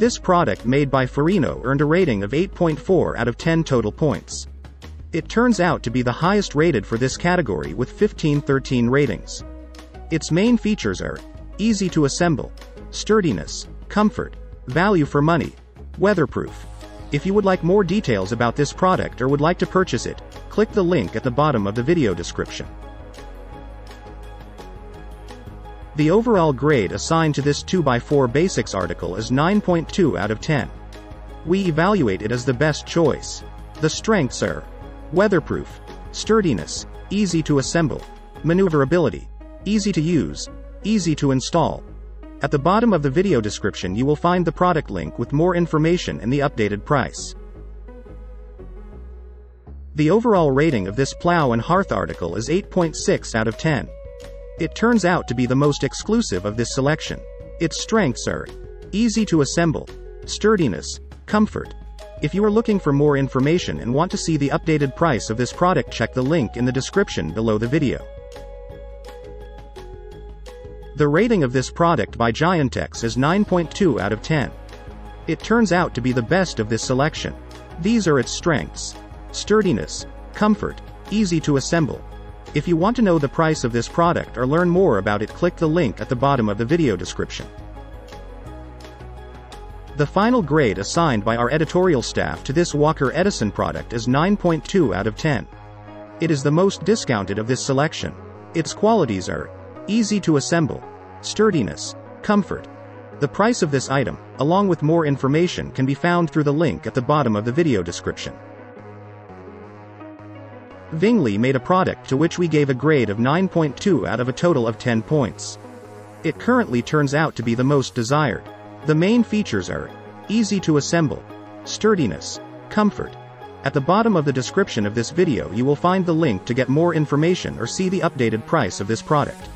This product made by Furinno earned a rating of 8.4 out of 10 total points. It turns out to be the highest rated for this category with 15/13 ratings. Its main features are easy to assemble, sturdiness, comfort, value for money, weatherproof. If you would like more details about this product or would like to purchase it, click the link at the bottom of the video description. The overall grade assigned to this 2x4 Basics article is 9.2 out of 10. We evaluate it as the best choice. The strengths are weatherproof, sturdiness, easy to assemble, maneuverability, easy to use, easy to install. At the bottom of the video description you will find the product link with more information and the updated price. The overall rating of this plow and hearth article is 8.6 out of 10. It turns out to be the most exclusive of this selection. Its strengths are easy to assemble, sturdiness, comfort. If you are looking for more information and want to see the updated price of this product, check the link in the description below the video. The rating of this product by Giantex is 9.2 out of 10. It turns out to be the best of this selection. These are its strengths: sturdiness, comfort, easy to assemble. If you want to know the price of this product or learn more about it, click the link at the bottom of the video description. The final grade assigned by our editorial staff to this Walker Edison product is 9.2 out of 10. It is the most discounted of this selection. Its qualities are easy to assemble, sturdiness, comfort. The price of this item, along with more information, can be found through the link at the bottom of the video description. VINGLI made a product to which we gave a grade of 9.2 out of a total of 10 points. It currently turns out to be the most desired. The main features are easy to assemble, sturdiness, comfort. At the bottom of the description of this video you will find the link to get more information or see the updated price of this product.